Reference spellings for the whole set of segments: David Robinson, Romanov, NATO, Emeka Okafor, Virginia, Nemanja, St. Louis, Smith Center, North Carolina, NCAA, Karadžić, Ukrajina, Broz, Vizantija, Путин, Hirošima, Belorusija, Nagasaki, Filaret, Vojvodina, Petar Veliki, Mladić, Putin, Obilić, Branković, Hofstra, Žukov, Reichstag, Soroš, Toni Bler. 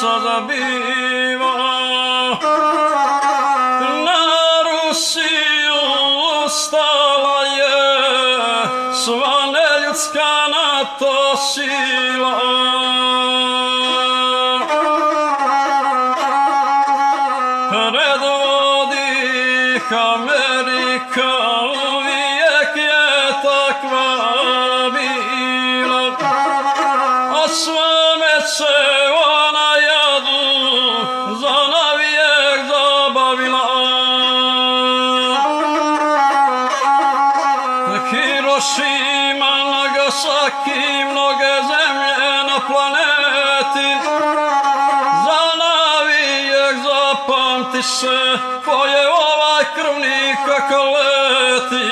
sada biva na Rusiju ostala je sva neljudska NATO sila. Predvodi ih Amerika, uvijek je takva bila, a svome se Hirošima, Nagasaki, mnoge zemlje na planeti, za navijek zapamti se ko je ovaj krvnik kako leti.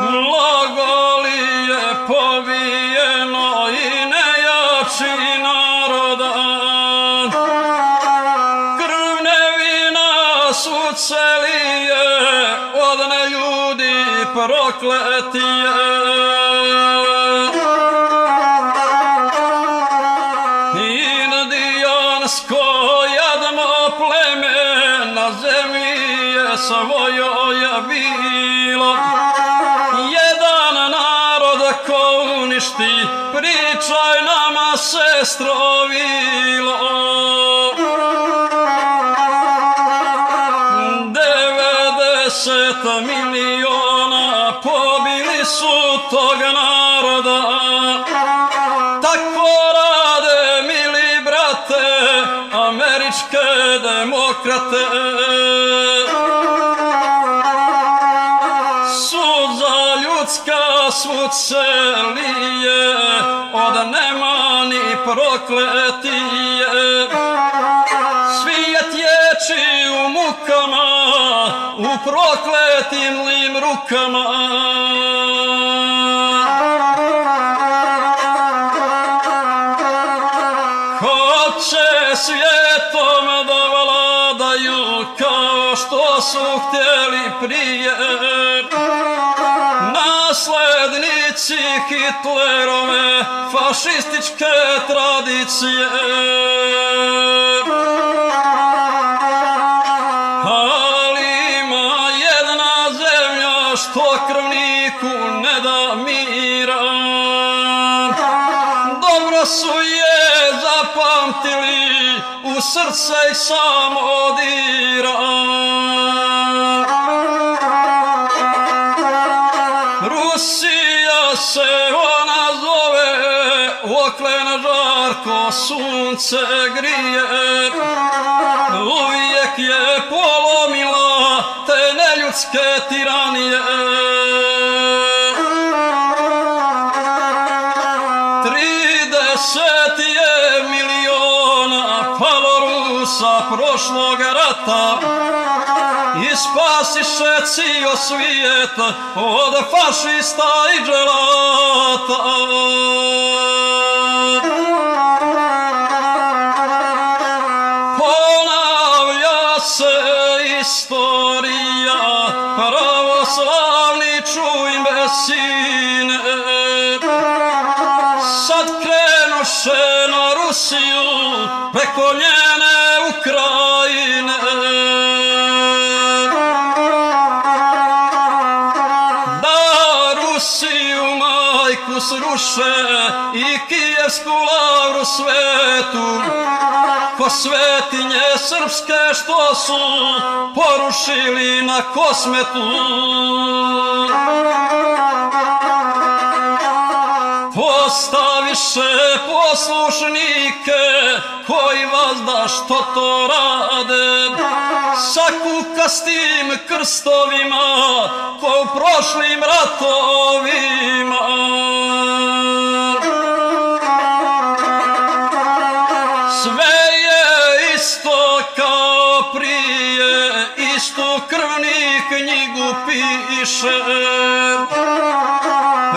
Mnogo li je pobijeno i nejači naroda, krvne vina su celi prokleti je indijansko jedno pleme, na zemlji je svojoja bilo jedan narod ko uništi, pričaj nama sestro bilo. Su toga naroda, tako rade, mili brate, američke demokrate. Sud za ljudska svud se lije, od nemani prokletije. Svijet ječi u mukama, u prokletim lim rukama. Hoće svijetom da vladaju kao što su htjeli prije naslednici Hitlerove fašističke tradicije. Što krvniku ne da mira, dobro su je zapamtili, u srce ih sam odira. Rusija se ona zove, oklena žarko sunce grije, uvijek je polomila te neljudske tiranije. 30 miliona palo Rusa prošlog rata i spasiše cijel svijet od fašista i dželata. Ponavlja se istorija, pravoslavni čuj me sine, sad krenuše na Rusiju preko njene Ukrajine. Da Rusiju majku sruše i kijevsku lavru svetu, ko svetinje srpske što su porušili na Kosmetu. Postaviše poslušnike koji vazda što to rade, sa kukastim krstovima ko u prošlim ratovima. Sve je isto kao prije, istu krvni knjigu piše.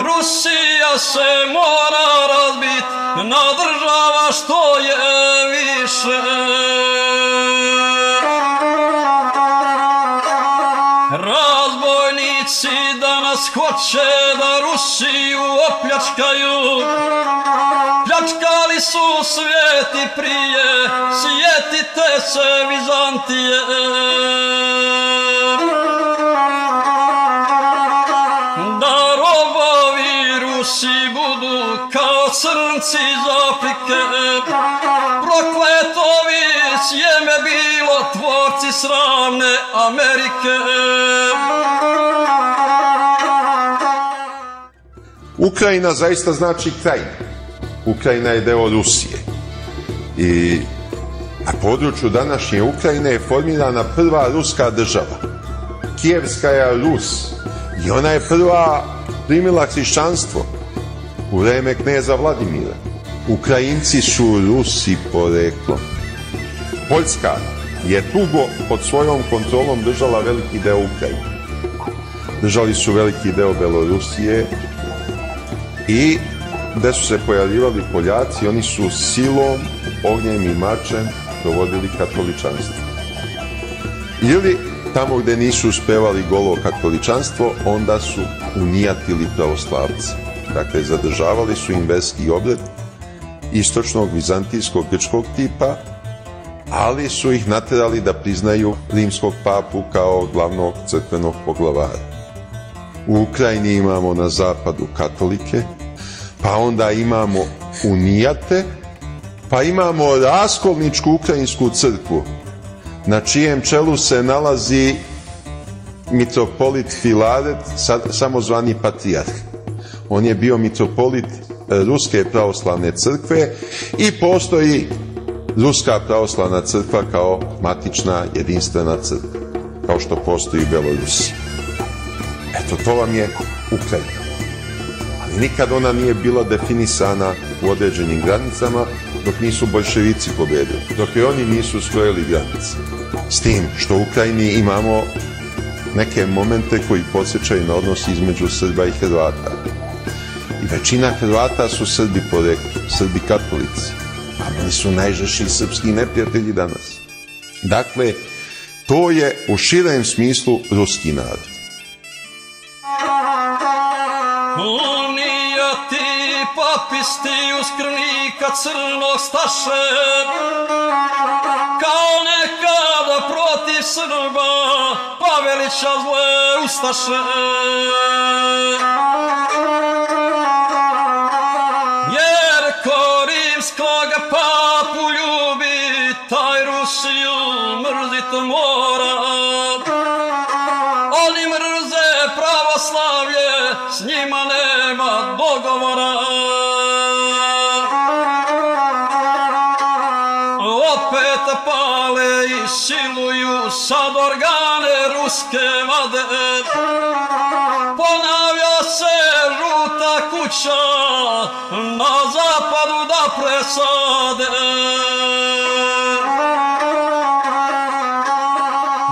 Rusija se mora razbit na država što je više. Razbojnici danas hoće da Rusiju opljačkaju, nisu svijeti prije, sjetite se Vizantije. Da robovi Rusi budu kao crnci iz Afrike, prokletovi sjeme bilo tvorci sravne Amerike. Ukrajina zaista znači krajina. Ukrajina je deo Rusije. I na području današnje Ukrajine je formirana prva ruska država. Kijevska je Rus. I ona je prva primila hrišćanstvo u vreme kneza Vladimira. Ukrajinci su Rusi poreklom. Poljska je dugo pod svojom kontrolom držala veliki deo Ukrajine. Držali su veliki deo Belorusije, i gde su se pojavljivali Poljaci, oni su silom, ognjem i mačem dovodili katoličanstvo. Ili tamo gde nisu uspevali golo katoličanstvo, onda su unijatili pravoslavce. Dakle, zadržavali su im verski obred istočnog vizantijskog grčkog tipa, ali su ih naterali da priznaju rimskog papu kao glavnog crkvenog poglavara. U Ukrajini imamo na zapadu katolike, pa onda imamo unijate, pa imamo raskolničku ukrajinsku crkvu, na čijem čelu se nalazi mitropolit Filaret, samozvani patrijarh. On je bio mitropolit Ruske pravoslavne crkve i postoji Ruska pravoslavna crkva kao matična jedinstvena crkva, kao što postoji Belorusija. Eto, to vam je Ukrajina. Ali nikad ona nije bila definisana u određenim granicama dok nisu boljševici pobedili, dok i oni nisu skrojili granice. S tim što u Ukrajini imamo neke momente koji podsjećaju na odnos između Srba i Hrvata. I većina Hrvata su Srbi poreklom, Srbi katolici, a oni su najžešći srpski neprijatelji danas. Dakle, to je u širem smislu ruski narod. Unijati papisti uskrnika crnog staše, kao nekada protiv Srba Pavelića zle ustaše. Jer ko rimskoga papu ljubi, taj Rusiju mrzit mora. Oni mrze pravoslavlje, s njima nema dogovora. Opet pale i siluju sad organe ruske vade. Ponavlja se žuta kuća, na zapadu da presade.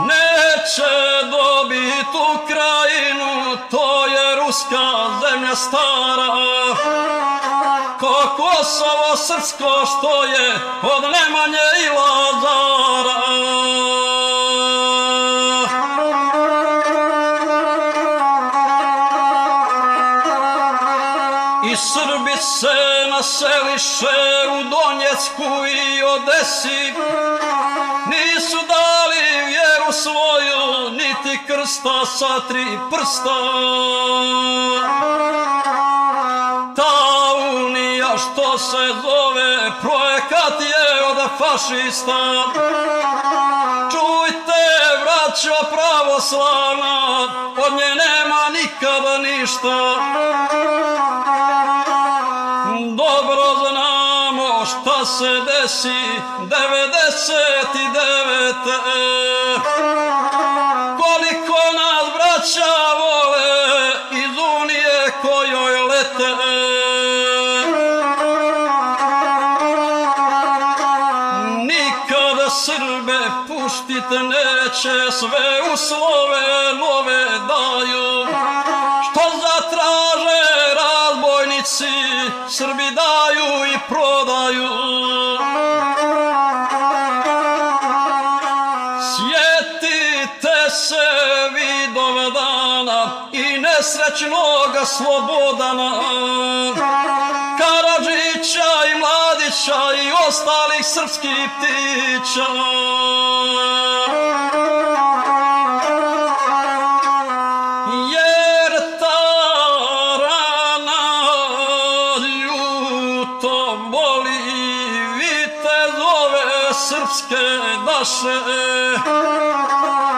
Neće dobit Ukrajinu, to je ruska zemlja stara, ko Kosovo srpsko što je od Nemanje i Lazara. I Srbi se naseliše u Donjecku i Odesi, nisu dali vjeru svoju, niti krsta sa tri prsta. Ta unija što se zove projekat je od fašista. Čujte, braćo pravoslavna, od nje nema nikada ništa. Dobro znamo šta se desi 99. Koliko nas braća vole iz unije kojoj lete. Nikada Srbe puštite neće, sve uslove nove daju. Što zatraže razbojnici, Srbi daju i prodaju. Sjetite se vidova dana i nesrećnoga Slobodana, Karadžića i Mladića Mladića i ostalih srpskih ptića. Jer ta rana ljuto boli vitezove srpske naše.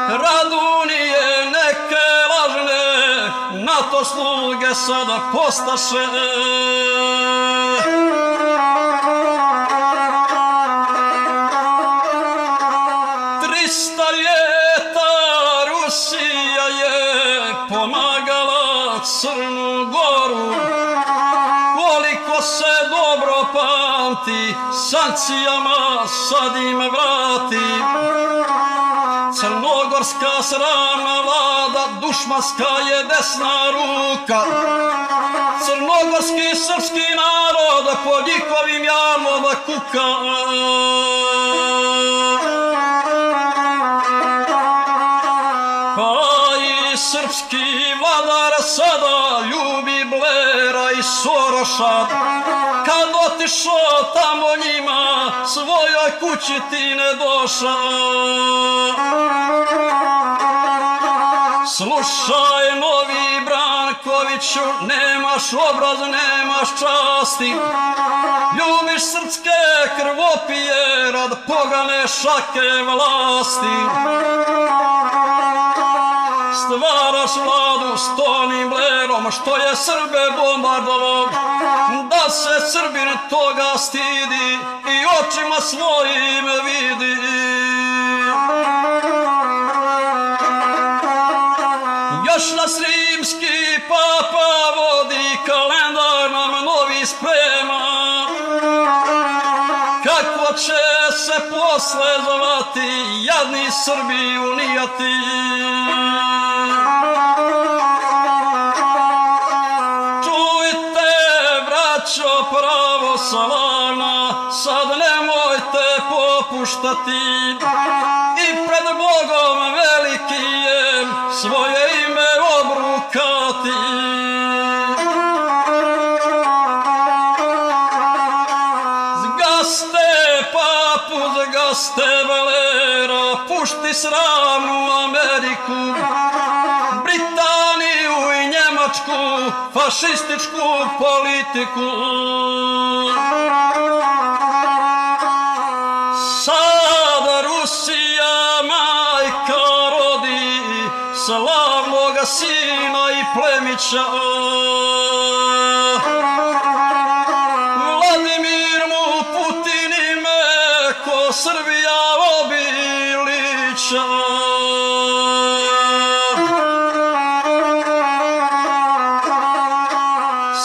Radunije neke lažne NATO sluge sada postaše. Crnu Goru, koliko se dobro pamti, sankcijama sad im vrati. Crnogorska sramna vlada, dušmanska je desna ruka. Crnogorski srpski narod, po njihovim javno da kuka. Srpski vladar sada ljubi Blera i Soroša. Kad otišao tamo njima, svojoj kući ti ne doša. Slušaj novi Brankoviću, nemaš obraz, nemaš časti. Ljubiš srpske krvopije, rad pogane šake vlasti. Stvaraš vladu s Tonim Blerom, što je Srbe bombardovao, da se Srbin toga stidi i očima svojim vidi. Još nas rimski papa vodi, kalendar nam novi sprema. Kako će se posle zvati, jadni Srbi unijati. Čujte, braćo pravoslavna, sad nemojte popuštati. I pred Bogom velikijem svoje ime obrukati. Zgaste Valera, pušti sramnu Ameriku, Britaniju i Njemačku, fašističku politiku. Sad Rusija majka rodi slavnoga sina i plemića. Srbija obilića.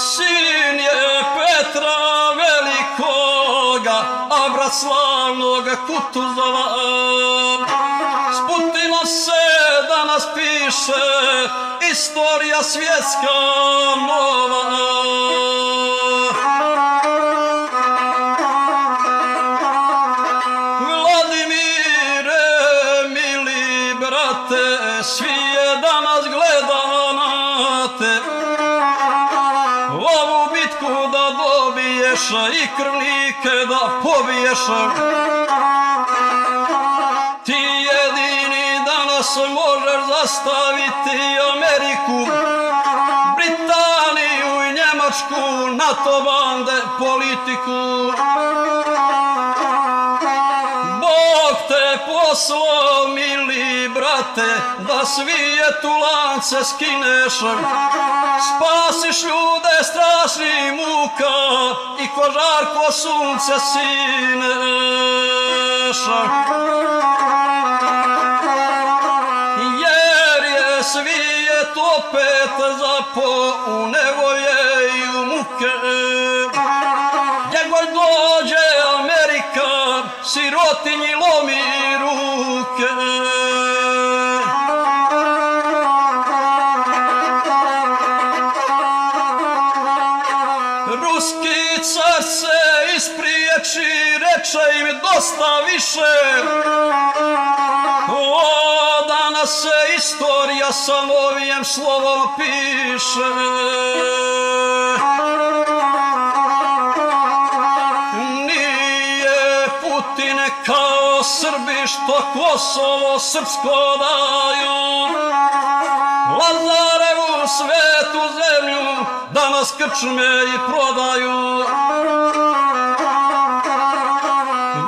Sin je Petra Velikoga, a brat slavnoga Kutuzova. S Putinom se danas piše istorija svjetska nova. Svi je danas gleda na te. Ovu bitku da dobiješ i krvnike da pobiješ. Ti jedini danas možeš zastaviti Ameriku, Britaniju i Njemačku, NATO bande, politiku. Poslo, mili brate, da svijetu lance skineš, spasiš ljude strašnih muka i ko žarko sunce sineš. Jer je svijet opet zapo u nevolje i u muke. Sirotinji lomi ruke. Ruski car se ispriječi, reče im dosta više. O, danas se istorija samo ovim slovom piše. Nije Istine kao Srbi što Kosovo srpsko daju, Lazarevu svetu zemlju danas krčme i prodaju.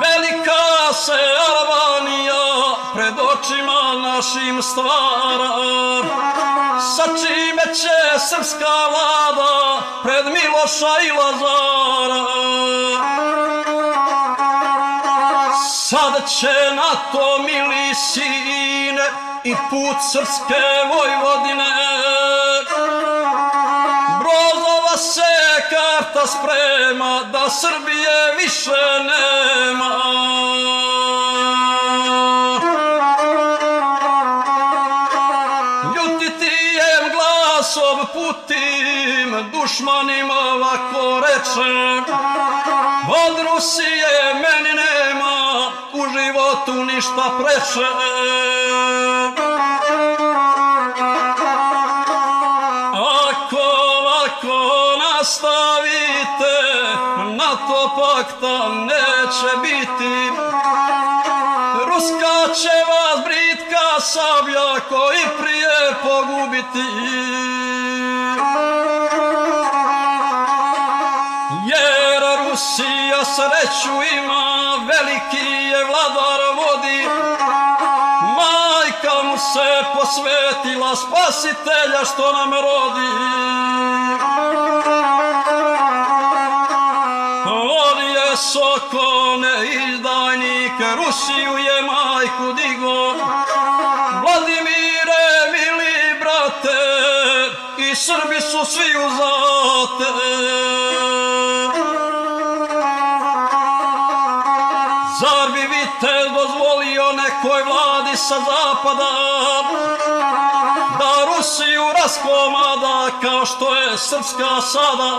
Velika se Albanija pred očima našim stvara, sa čime će srpska vlada pred Miloša i Lazara. Sada će NATO, mili sine, i put srpske Vojvodine. Brozova se karta sprema, da Srbije više nema. Ljutitijem glasom putim, dušmanima ovako rečem, od Rusije meni nema u životu ništa preče. Ako lako nastavite, NATO pakta neće biti. Ruska će vas britka sablja koji prije pogubiti. Jer Rusija sreću ima, veliki je vladar vodi, majka mu se posvetila, spasitelja što nam rodi. On je Sokone izdajnik, Rusiju je majku digo. Vladimire, mili brate, i Srbi su svi uzate. Zar bi vitez dozvolio nekoj vladi sa zapada da Rusiju raskomada kao što je srpska sada?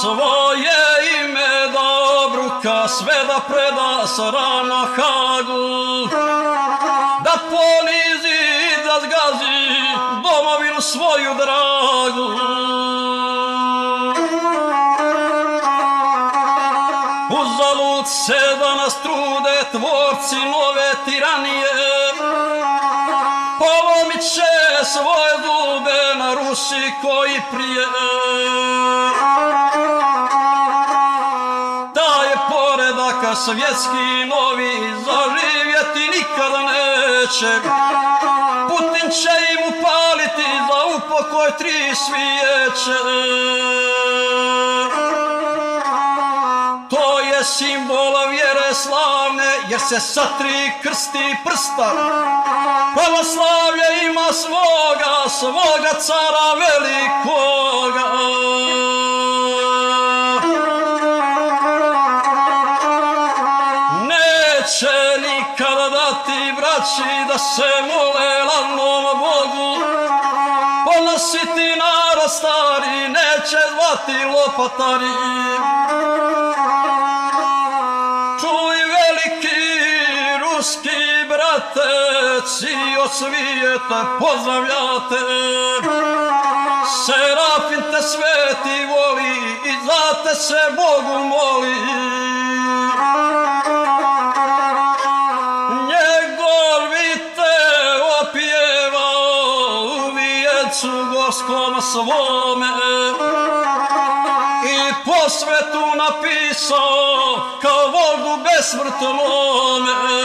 Svoje ime da obruka, sve da preda sa rana Hagu, da ponizi i da zgazi domovinu svoju dragu. Uzalud se danas trude tvorci nove tiranije, polomit će svoje zube na Rusi koji prije. Taj je poredak svjetski novi, zaživjeti nikada neće. Putin će im upaliti za upokoj 3 svijeće. To je simbola vjere slavne, jer se sa 3 krsti prsta. Pravoslavlje ima svoga cara velikoga. Neće nikada dati braći da se mole lanom Bogu, ponositi narod stari, neće zvati lopatari. Ruski brateci od svijeta pozdravljate, Serafin te sveti voli i zate se Bogu moli. Njegov vitez opjeva u vijecu gorskom svome i po svetu napisao kao Bogu besmrtnome.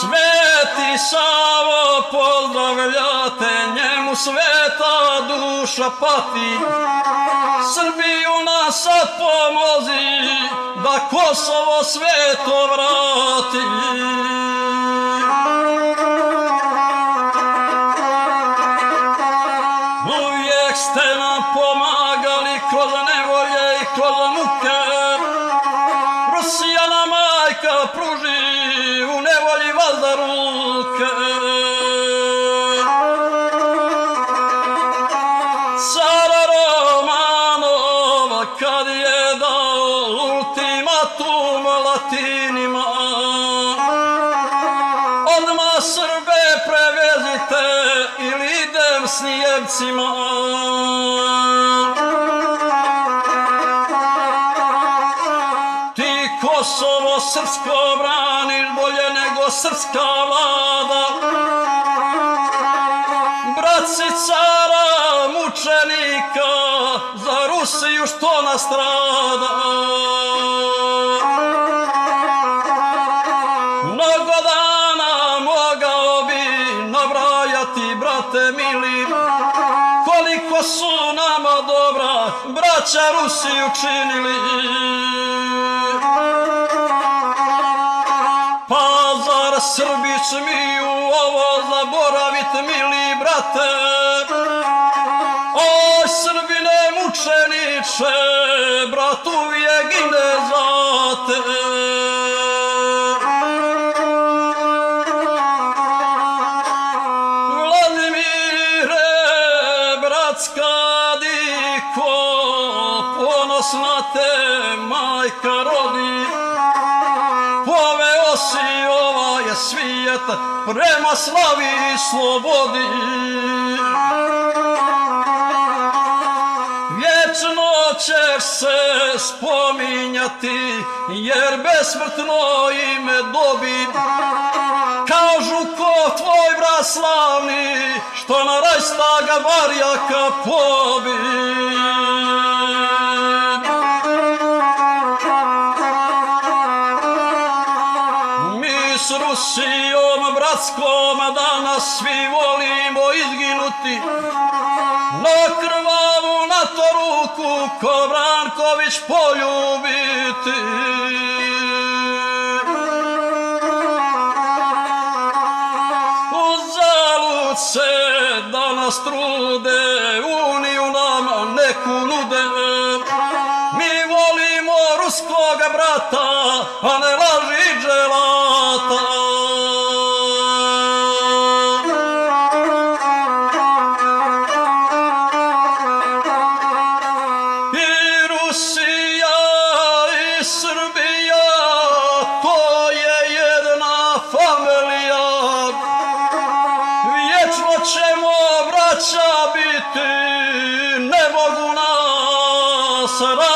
Sveti Savo pozdravljate, njemu sveta duša pati. Srbiju nas sad pomozi da Kosovo sveto vrati. Ste nam pomagali kroz nevolje i kroz muke. Rusija nam majka pruži u nevolji vas za ruke. Cara Romanova kad je dao ultimatum Latinima, odmah jasnijevcima. Ti Kosovo srpsko braniš bolje nego srpska vlada. Bratci cara mučenika, za Rusiju što nastrada. Koliko su nama dobra braća Rusi učinili, pa zar Srbi smiju ovo zaboravit, mili brate? Oj Srbine mučeniče, brat uvijek gine za te. Ponosna te majka rodi, poveo si ovaj svijet prema slavi i slobodi. Vječno ćeš se spominjati, jer besmrtno ime dobi, kao Žukov tvoj brat slavni, što na Reichstaga barjaka pobi. S Rusijom bratskom danas svi volimo izginuti, na krvavu NATO ruku ko Branković poljubiti. Uzalud se danas trude, uniju nam neku nude. Mi volimo ruskoga brata, a ne laži dželata. Ćemo braća biti, ne mogu nas raditi.